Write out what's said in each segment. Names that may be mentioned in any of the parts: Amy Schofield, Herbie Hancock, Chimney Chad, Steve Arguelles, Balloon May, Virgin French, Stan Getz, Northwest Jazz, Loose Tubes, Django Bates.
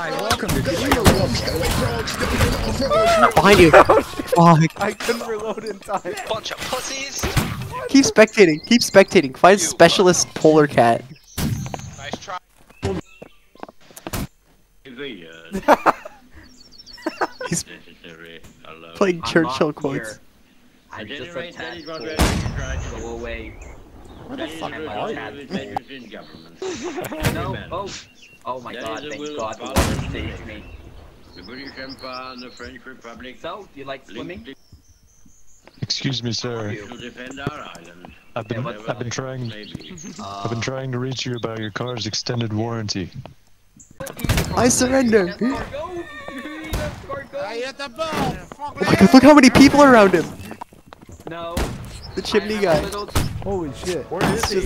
Hi, welcome to behind you! Oh, I couldn't reload in time. Bunch of pussies! Keep spectating, keep spectating. Find you, specialist polar cat. Nice try. He's playing Churchill quotes. I'm just a tadpole. Go away. What the fuck am I at? No, both. Oh my god, thank god you saved me. The British Empire and the French Republic. So, do you like swimming? Excuse me, sir. I've been trying to reach you about your car's extended warranty. I surrender! Look how many people are around him! No. The chimney guy. Holy shit. Where is he?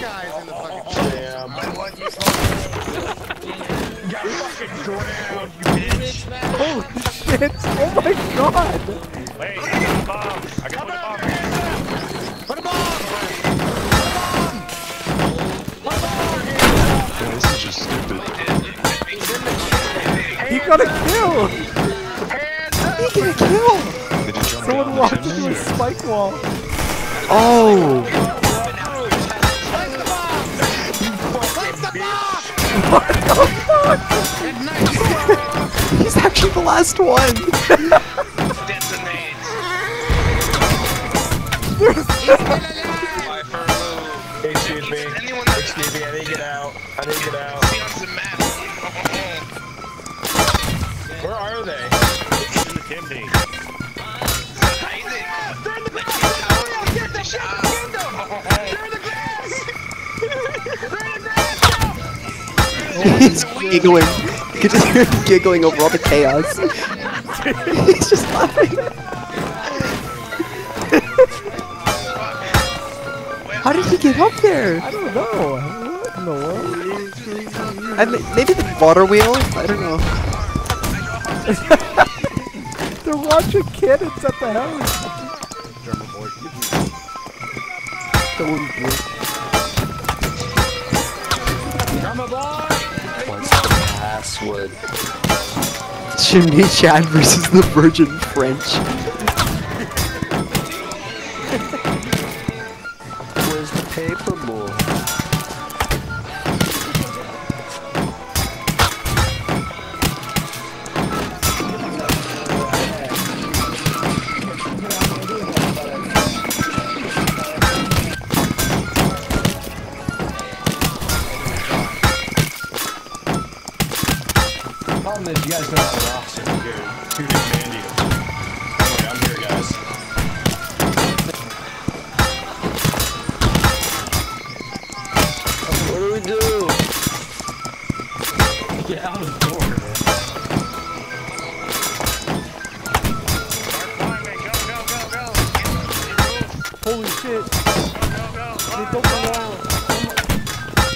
Guys in the fucking shit. Holy shit! Oh my god! Wait, I got a bomb! I got a bomb! Put a bomb! Put a bomb! Yeah, this is just stupid. He got a kill! He got a kill! Did he jump? Someone walked into a spike wall. Oh! What the fuck? He's actually the last one! Excuse me. Excuse me, I need to get out. I need to get out. Where are they? In the chimney. They're in the glass! Get the shit! They're in the glass! They're in the glass! He's giggling. You can just hear him giggling over all the chaos. He's just laughing. How did he get up there? I don't know. What in the world? Maybe the water wheel? I don't know. They're watching kids at the house. Chimney Chad versus the Virgin French. Where's the paper boy? The problem is you guys don't have an officer here. Two different Andes. Anyway, I'm here, guys. What do we do? Get out of the door, man. Start climbing. Go, go, go, go. Holy shit.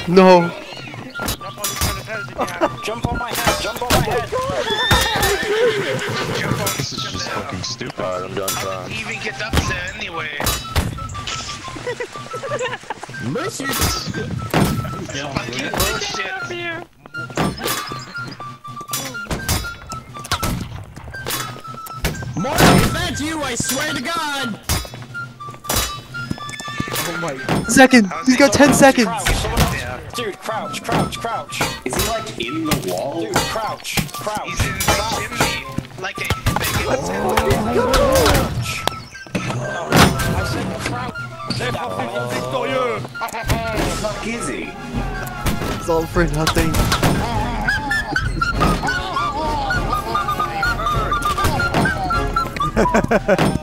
Go, go, go. No. Jump on my head! Jump on my head! This is just fucking stupid. Alright, I'm done. How did he even get up there anyway? Mercy! No, fucking bullshit! Morty, if that's you, I swear to God! Oh my god. Second! He's got 10 seconds! Dude, crouch, crouch, crouch. Is he like in the wall? Dude, crouch, crouch. He's in the chimney, like a crouch. I said crouch. The fuck is he? It's all for nothing.